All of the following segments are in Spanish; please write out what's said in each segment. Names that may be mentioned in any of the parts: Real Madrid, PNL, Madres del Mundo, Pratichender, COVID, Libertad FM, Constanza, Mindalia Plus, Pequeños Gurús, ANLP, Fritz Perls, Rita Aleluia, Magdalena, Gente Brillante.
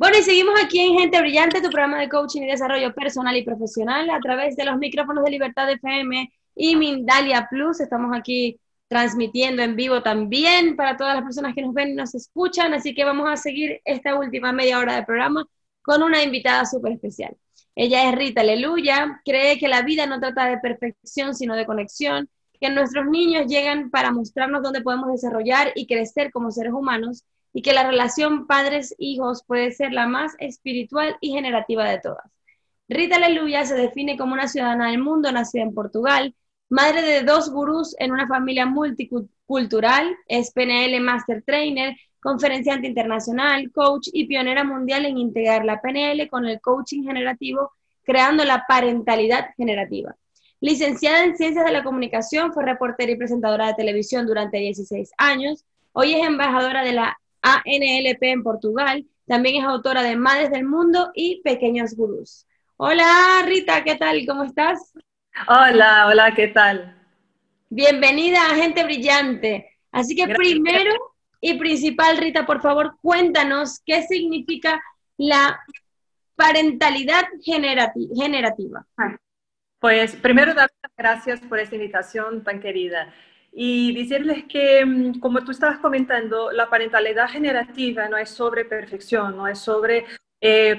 Bueno, y seguimos aquí en Gente Brillante, tu programa de coaching y desarrollo personal y profesional a través de los micrófonos de Libertad FM y Mindalia Plus. Estamos aquí transmitiendo en vivo también para todas las personas que nos ven y nos escuchan, así que vamos a seguir esta última media hora de programa con una invitada súper especial. Ella es Rita Aleluia, cree que la vida no trata de perfección sino de conexión, que nuestros niños llegan para mostrarnos dónde podemos desarrollar y crecer como seres humanos, y que la relación padres-hijos puede ser la más espiritual y generativa de todas. Rita Aleluia se define como una ciudadana del mundo, nacida en Portugal, madre de 2 gurús en una familia multicultural, es PNL Master Trainer, conferenciante internacional, coach y pionera mundial en integrar la PNL con el coaching generativo, creando la parentalidad generativa. Licenciada en Ciencias de la Comunicación, fue reportera y presentadora de televisión durante 16 años, hoy es embajadora de la ANLP en Portugal, también es autora de Madres del Mundo y Pequeños Gurús. Hola Rita, ¿qué tal? ¿Cómo estás? Hola, hola, ¿qué tal? Bienvenida a Gente Brillante. Así que Gracias. Primero y principal, Rita, por favor, cuéntanos qué significa la parentalidad generativa. Pues primero, dar las gracias por esta invitación tan querida. Y decirles que, como tú estabas comentando, la parentalidad generativa no es sobre perfección, no es sobre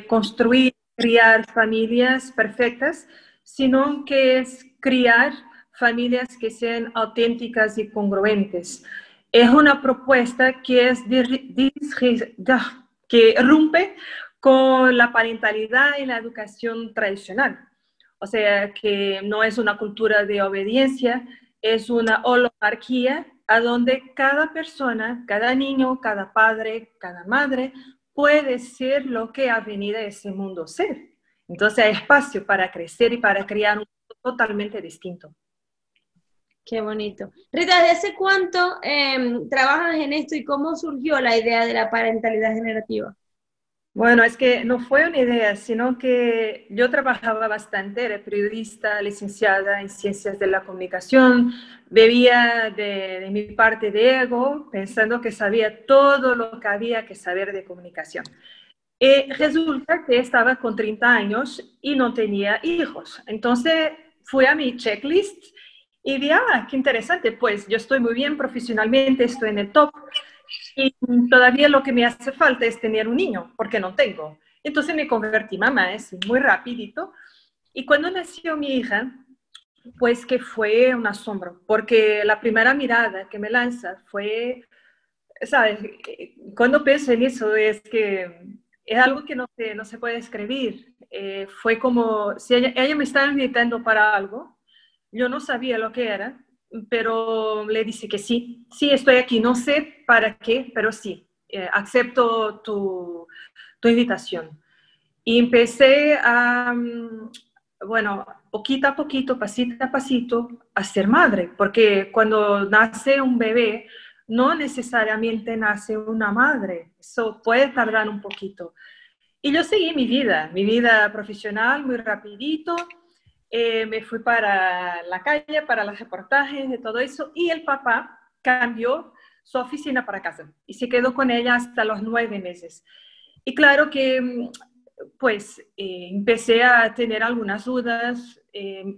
construir, criar familias perfectas, sino que es criar familias que sean auténticas y congruentes. Es una propuesta que es que rompe con la parentalidad y la educación tradicional. O sea, que no es una cultura de obediencia, es una oligarquía a donde cada persona, cada niño, cada padre, cada madre puede ser lo que ha venido a ese mundo ser. Entonces hay espacio para crecer y para crear un mundo totalmente distinto. Qué bonito. Rita, ¿desde cuánto trabajas en esto y cómo surgió la idea de la parentalidad generativa? Bueno, es que no fue una idea, sino que yo trabajaba bastante, era periodista, licenciada en Ciencias de la Comunicación, bebía de mi parte de ego, pensando que sabía todo lo que había que saber de comunicación. Resulta que estaba con 30 años y no tenía hijos. Entonces fui a mi checklist y vi, qué interesante, pues yo estoy muy bien profesionalmente, estoy en el top, y todavía lo que me hace falta es tener un niño, porque no tengo. Entonces me convertí mamá, es muy rapidito. Y cuando nació mi hija, pues que fue un asombro, porque la primera mirada que me lanza fue, ¿sabes? Cuando pienso en eso es que es algo que no se puede describir. Fue como si ella me estaba invitando para algo, yo no sabía lo que era, pero le dice que sí, estoy aquí, no sé para qué, pero sí, acepto tu invitación. Y empecé a, bueno, poquito a poquito, pasito a pasito, a ser madre, porque cuando nace un bebé, no necesariamente nace una madre, eso puede tardar un poquito. Y yo seguí mi vida profesional muy rapidito. Me fui para la calle, para los reportajes, de todo eso, y el papá cambió su oficina para casa y se quedó con ella hasta los 9 meses. Y claro que, pues, empecé a tener algunas dudas,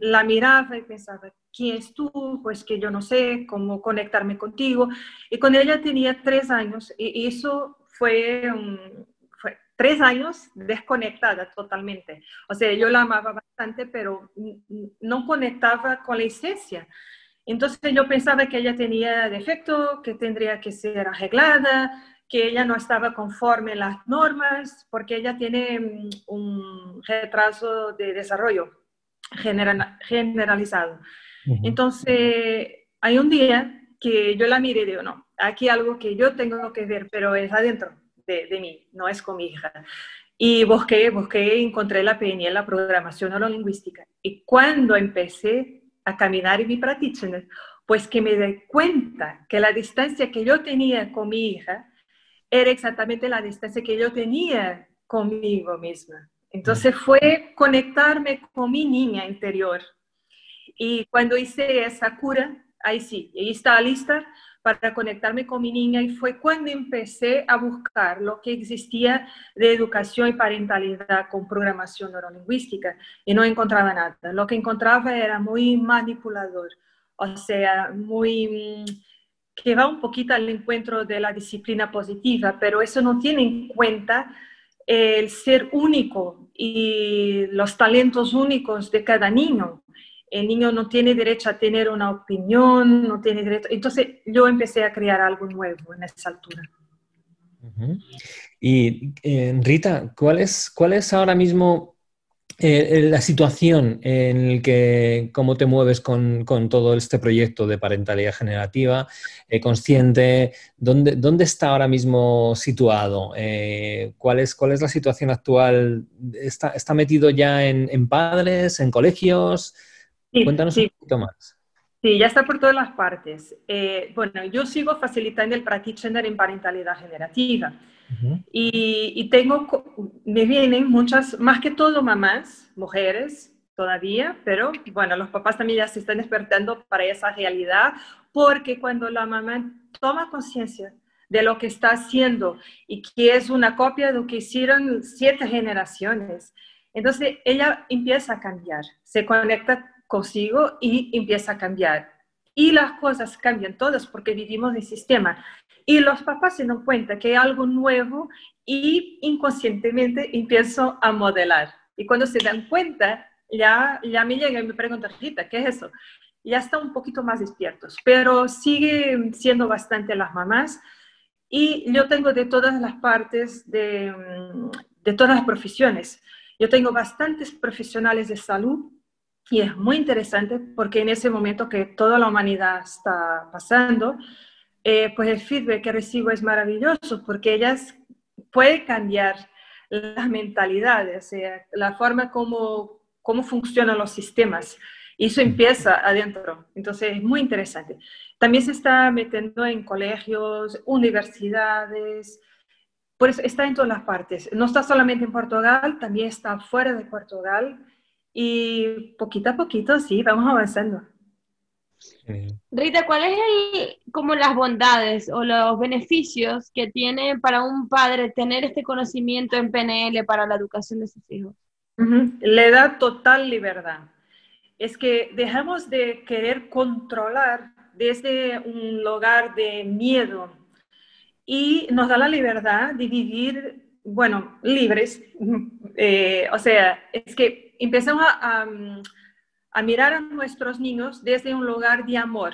la miraba y pensaba, ¿quién es tú? Pues que yo no sé cómo conectarme contigo. Y con ella tenía 3 años, y eso fue 3 años desconectada totalmente. O sea, yo la amaba bastante, pero no conectaba con la esencia. Entonces yo pensaba que ella tenía defecto, que tendría que ser arreglada, que ella no estaba conforme a las normas, porque ella tiene un retraso de desarrollo generalizado. Entonces, hay un día que yo la miré y digo, no, aquí algo que yo tengo que ver, pero es adentro de mí, no es con mi hija. Y busqué, encontré la PNL, la programación neurolingüística. Y cuando empecé a caminar en mi Pratichender, pues que me di cuenta que la distancia que yo tenía con mi hija era exactamente la distancia que yo tenía conmigo misma. Entonces fue conectarme con mi niña interior. Y cuando hice esa cura, ahí sí, ahí está lista para conectarme con mi niña, y fue cuando empecé a buscar lo que existía de educación y parentalidad con programación neurolingüística, y no encontraba nada. Lo que encontraba era muy manipulador, o sea, muy... que va un poquito al encuentro de la disciplina positiva, pero eso no tiene en cuenta el ser único y los talentos únicos de cada niño. El niño no tiene derecho a tener una opinión, no tiene derecho... Entonces yo empecé a crear algo nuevo en esa altura. Uh-huh. Y Rita, ¿cuál es ahora mismo la situación en la que, cómo te mueves con todo este proyecto de parentalidad generativa, consciente? ¿Dónde está ahora mismo situado? ¿Cuál es la situación actual? ¿Está metido ya en padres, en colegios? Sí, cuéntanos un poquito más. Sí, ya está por todas las partes. Bueno, yo sigo facilitando el Pratichender en parentalidad generativa. Uh-huh. Y me vienen muchas, más que todo mamás, mujeres todavía, pero bueno, los papás también ya se están despertando para esa realidad, porque cuando la mamá toma conciencia de lo que está haciendo y que es una copia de lo que hicieron 7 generaciones, entonces ella empieza a cambiar, se conecta consigo y empieza a cambiar. Y las cosas cambian todas porque vivimos en sistema. Y los papás se dan cuenta que hay algo nuevo y inconscientemente empiezo a modelar. Y cuando se dan cuenta, ya me llegan y me preguntan, Rita, ¿qué es eso? Ya están un poquito más despiertos, pero sigue siendo bastante las mamás. Y yo tengo de todas las partes, de todas las profesiones. Yo tengo bastantes profesionales de salud. Y es muy interesante porque en ese momento que toda la humanidad está pasando, pues el feedback que recibo es maravilloso porque ellas pueden cambiar las mentalidades, la forma como funcionan los sistemas. Y eso empieza adentro. Entonces es muy interesante. También se está metiendo en colegios, universidades. Por eso está en todas las partes. No está solamente en Portugal, también está fuera de Portugal. Y poquito a poquito, sí, vamos avanzando. Rita, ¿cuáles son como las bondades o los beneficios que tiene para un padre tener este conocimiento en PNL para la educación de sus hijos? Uh-huh. Le da total libertad. Es que dejamos de querer controlar desde un lugar de miedo y nos da la libertad de vivir, bueno, libres. O sea, es que empezamos a mirar a nuestros niños desde un lugar de amor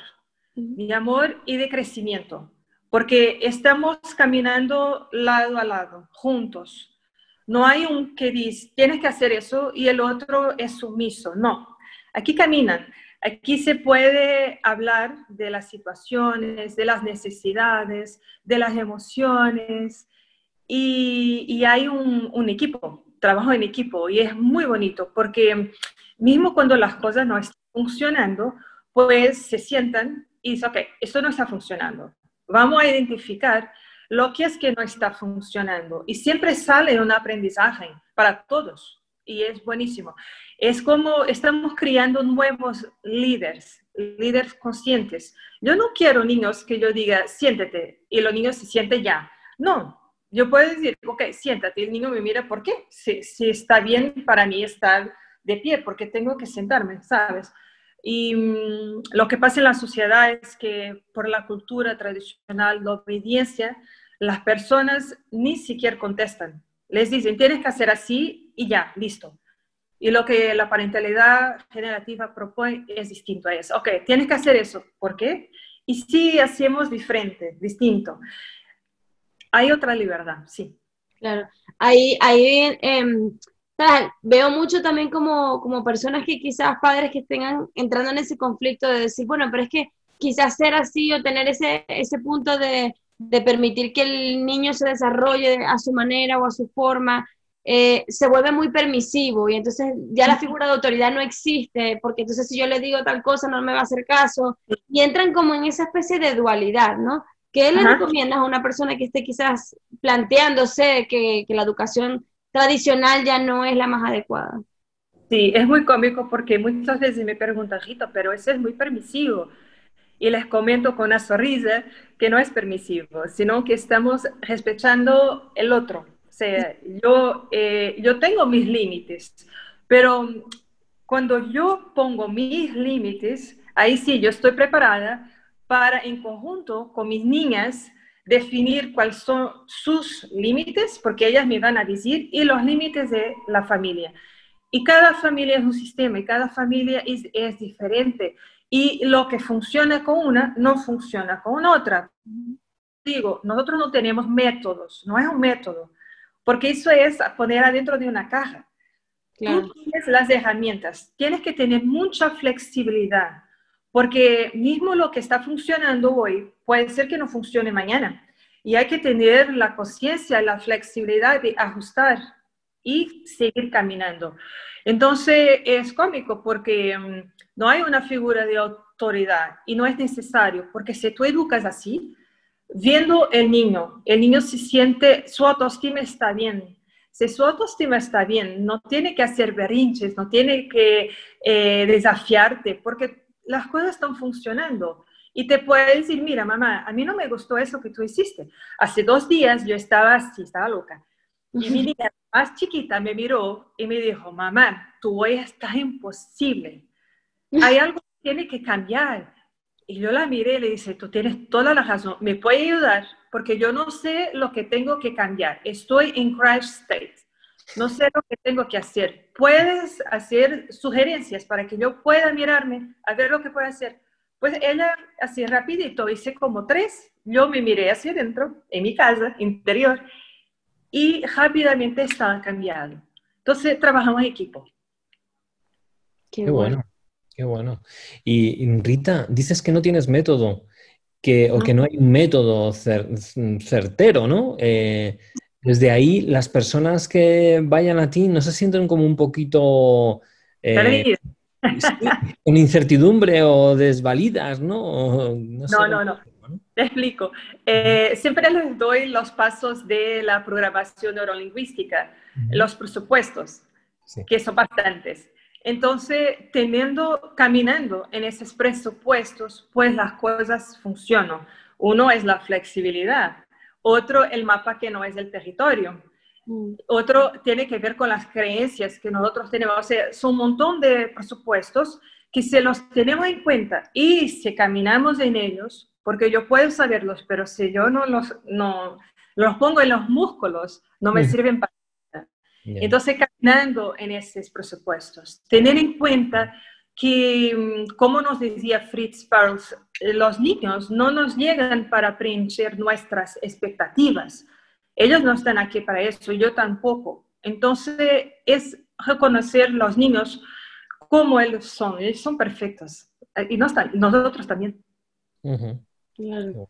y de crecimiento, porque estamos caminando lado a lado, juntos. No hay un que dice, tienes que hacer eso y el otro es sumiso. No, aquí caminan, aquí se puede hablar de las situaciones, de las necesidades, de las emociones y hay un equipo. Trabajo en equipo y es muy bonito porque mismo cuando las cosas no están funcionando, pues se sientan y dicen, ok, esto no está funcionando. Vamos a identificar lo que es que no está funcionando. Y siempre sale un aprendizaje para todos y es buenísimo. Es como estamos criando nuevos líderes conscientes. Yo no quiero niños que yo diga, siéntete, y los niños se sienten ya. No. Yo puedo decir, ok, siéntate, el niño me mira, ¿por qué? Si está bien para mí estar de pie, porque tengo que sentarme, ¿sabes? Y lo que pasa en la sociedad es que por la cultura tradicional de obediencia, las personas ni siquiera contestan. Les dicen, tienes que hacer así y ya, listo. Y lo que la parentalidad generativa propone es distinto a eso. Ok, tienes que hacer eso, ¿por qué? Y si hacemos diferente, distinto. Hay otra libertad, sí. Claro. Ahí veo mucho también como personas que quizás padres que tengan entrando en ese conflicto de decir, bueno, pero es que quizás ser así o tener ese punto de permitir que el niño se desarrolle a su manera o a su forma, se vuelve muy permisivo y entonces ya la figura de autoridad no existe, porque entonces si yo le digo tal cosa no me va a hacer caso y entran como en esa especie de dualidad, ¿no? ¿Qué le recomiendas a una persona que esté quizás planteándose que la educación tradicional ya no es la más adecuada? Sí, es muy cómico porque muchas veces me preguntan, Rita, pero eso es muy permisivo. y les comento con una sonrisa que no es permisivo, sino que estamos respetando el otro. O sea, yo tengo mis límites, pero cuando yo pongo mis límites, ahí sí yo estoy preparada para, en conjunto con mis niñas, definir cuáles son sus límites, porque ellas me van a decir, y los límites de la familia. Y cada familia es un sistema, y cada familia es diferente. Y lo que funciona con una, no funciona con otra. Digo, nosotros no tenemos métodos, no es un método, porque eso es poner adentro de una caja. Claro. Tú tienes las herramientas, tienes que tener mucha flexibilidad, porque mismo lo que está funcionando hoy, puede ser que no funcione mañana. Y hay que tener la conciencia, la flexibilidad de ajustar y seguir caminando. Entonces es cómico porque no hay una figura de autoridad y no es necesario, porque si tú educas así, viendo el niño se siente, su autoestima está bien. Si su autoestima está bien, no tiene que hacer berrinches, no tiene que desafiarte, porque las cosas están funcionando. Y te puede decir, mira mamá, a mí no me gustó eso que tú hiciste. Hace 2 días yo estaba así, estaba loca. Y mi niña más chiquita me miró y me dijo, mamá, tú hoy estás imposible. Hay algo que tiene que cambiar. Y yo la miré y le dije, tú tienes toda la razón, me puede ayudar, porque yo no sé lo que tengo que cambiar. Estoy en crash state. No sé lo que tengo que hacer. ¿Puedes hacer sugerencias para que yo pueda mirarme, a ver lo que puedo hacer? Pues ella, así rapidito, hice como 3. Yo me miré hacia adentro, en mi casa interior, y rápidamente estaba cambiado. Entonces, trabajamos en equipo. Qué bueno, qué bueno. Y Rita, dices que no tienes método, que no hay un método certero, ¿no? Desde ahí, las personas que vayan a ti no se sienten como un poquito... con incertidumbre o desvalidas, ¿no? No sé. No. Te explico. Siempre les doy los pasos de la programación neurolingüística, los presupuestos, que son bastantes. Entonces, caminando en esos presupuestos, pues las cosas funcionan. Uno es la flexibilidad, otro el mapa que no es el territorio. Otro tiene que ver con las creencias que nosotros tenemos. O sea, son un montón de presupuestos que se los tenemos en cuenta y si caminamos en ellos, porque yo puedo saberlos, pero si yo no los pongo en los músculos, no me sirven para nada. Entonces, caminando en esos presupuestos, tener en cuenta que, como nos decía Fritz Perls, los niños no nos llegan para preencher nuestras expectativas. Ellos no están aquí para eso, yo tampoco. Entonces, es reconocer los niños como ellos son perfectos. Y no están, nosotros también. ¿Cuál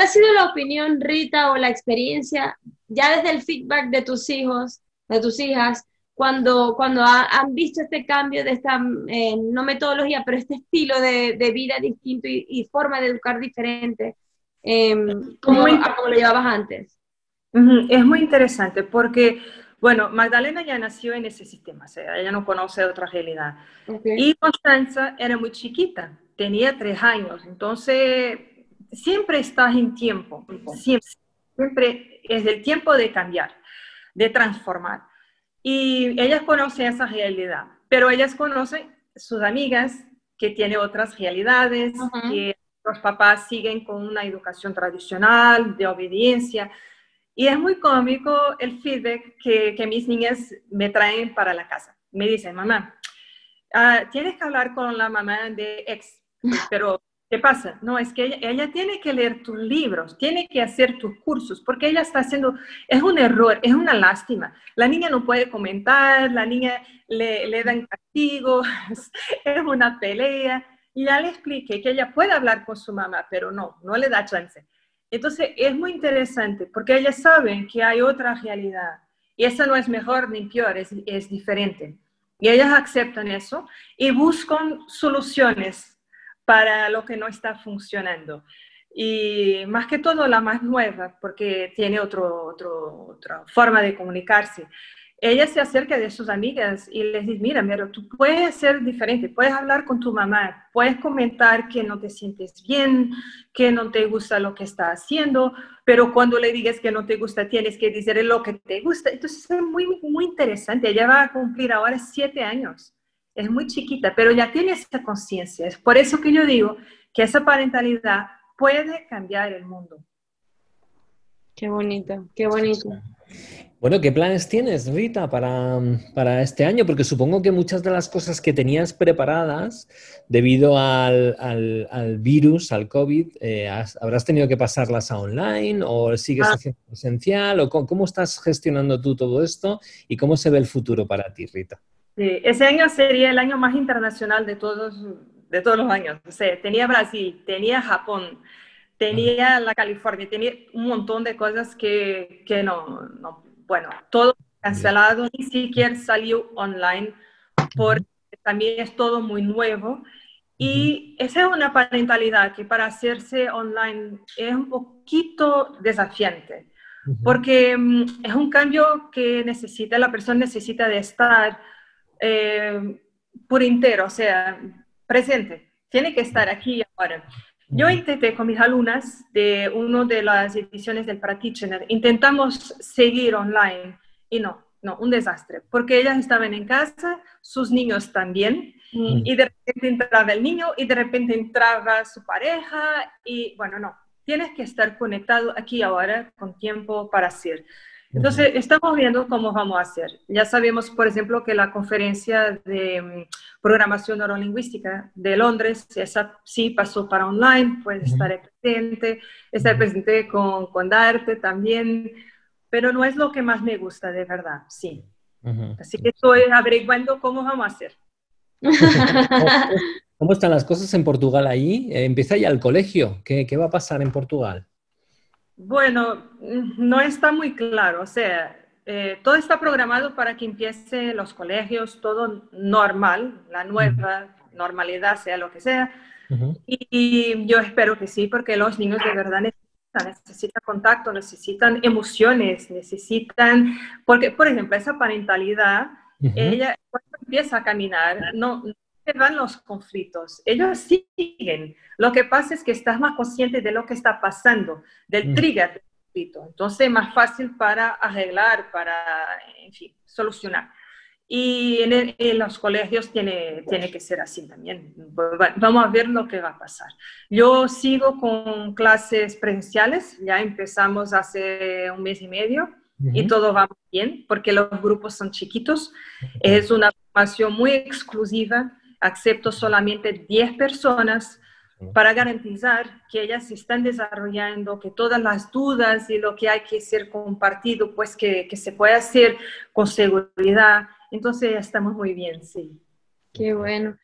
ha sido la opinión, Rita, o la experiencia, ya desde el feedback de tus hijos, de tus hijas, cuando han visto este cambio de esta, no metodología, pero este estilo de vida distinto y forma de educar diferente? Como lo llevabas antes. Es muy interesante porque, bueno, Magdalena ya nació en ese sistema, o sea, ella no conoce otra realidad. Y Constanza era muy chiquita, tenía 3 años, entonces siempre estás en tiempo, siempre es el tiempo de cambiar, de transformar. Y ellas conocen esa realidad, pero ellas conocen sus amigas que tienen otras realidades, que los papás siguen con una educación tradicional, de obediencia, y es muy cómico el feedback que mis niñas me traen para la casa. Me dicen, mamá, tienes que hablar con la mamá de ex, pero ¿qué pasa? No, es que ella tiene que leer tus libros, tiene que hacer tus cursos, porque ella está haciendo, es un error, es una lástima. La niña no puede comentar, la niña le dan castigos, es una pelea. Y ya le expliqué que ella puede hablar con su mamá, pero no le da chance. Entonces, es muy interesante, porque ellas saben que hay otra realidad. Y esa no es mejor ni peor, es diferente. Y ellas aceptan eso y buscan soluciones para lo que no está funcionando. Y más que todo, la más nueva, porque tiene otra forma de comunicarse. ella se acerca de sus amigas y les dice, mira, pero tú puedes ser diferente, puedes hablar con tu mamá, puedes comentar que no te sientes bien, que no te gusta lo que está haciendo, pero cuando le digas que no te gusta, tienes que decirle lo que te gusta. Entonces es muy, muy interesante. Ella va a cumplir ahora 7 años. Es muy chiquita, pero ya tiene esa conciencia. Es por eso que yo digo que esa parentalidad puede cambiar el mundo. Qué bonito, qué bonito. Bueno, ¿qué planes tienes, Rita, para este año? Porque supongo que muchas de las cosas que tenías preparadas, debido al virus, al COVID, ¿habrás tenido que pasarlas a online o sigues haciendo presencial? O ¿cómo estás gestionando tú todo esto? ¿Y cómo se ve el futuro para ti, Rita? Sí, ese año sería el año más internacional de todos los años. O sea, tenía Brasil, tenía Japón, tenía la California, tenía un montón de cosas que no. Bueno, todo cancelado, ni siquiera salió online, porque también es todo muy nuevo. Y esa es una parentalidad que para hacerse online es un poquito desafiante, porque es un cambio que necesita, la persona necesita de estar por entero, o sea, presente. Tiene que estar aquí y ahora. Yo intenté con mis alumnas de una de las ediciones del Pratichender, intentamos seguir online y no, un desastre, porque ellas estaban en casa, sus niños también, y de repente entraba el niño y de repente entraba su pareja y bueno, no, tienes que estar conectado aquí ahora con tiempo para hacer. Entonces, estamos viendo cómo vamos a hacer. Ya sabemos, por ejemplo, que la conferencia de programación neurolingüística de Londres, esa sí pasó para online, pues estar presente con Darte también, pero no es lo que más me gusta, de verdad, sí. Así que estoy averiguando cómo vamos a hacer. ¿Cómo están las cosas en Portugal ahí? Empieza ya el colegio. ¿Qué va a pasar en Portugal? Bueno, no está muy claro, o sea, todo está programado para que empiece los colegios, todo normal, la nueva normalidad, sea lo que sea, y yo espero que sí, porque los niños de verdad necesitan contacto, necesitan emociones, necesitan, porque por ejemplo, esa parentalidad, ella cuando empieza a caminar, no van los conflictos, ellos siguen. Lo que pasa es que estás más consciente de lo que está pasando, del trigger del conflicto. Entonces es más fácil para arreglar, para, en fin, solucionar. Y en los colegios tiene que ser así también. Vamos a ver lo que va a pasar. Yo sigo con clases presenciales, ya empezamos hace un mes y medio. Y todo va muy bien, porque los grupos son chiquitos. Es una formación muy exclusiva. Acepto solamente 10 personas para garantizar que ellas se están desarrollando, que todas las dudas y lo que hay que ser compartido, pues que se puede hacer con seguridad. Entonces ya estamos muy bien, sí. Qué bueno.